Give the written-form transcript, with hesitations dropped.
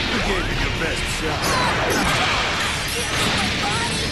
You gave it your best shot.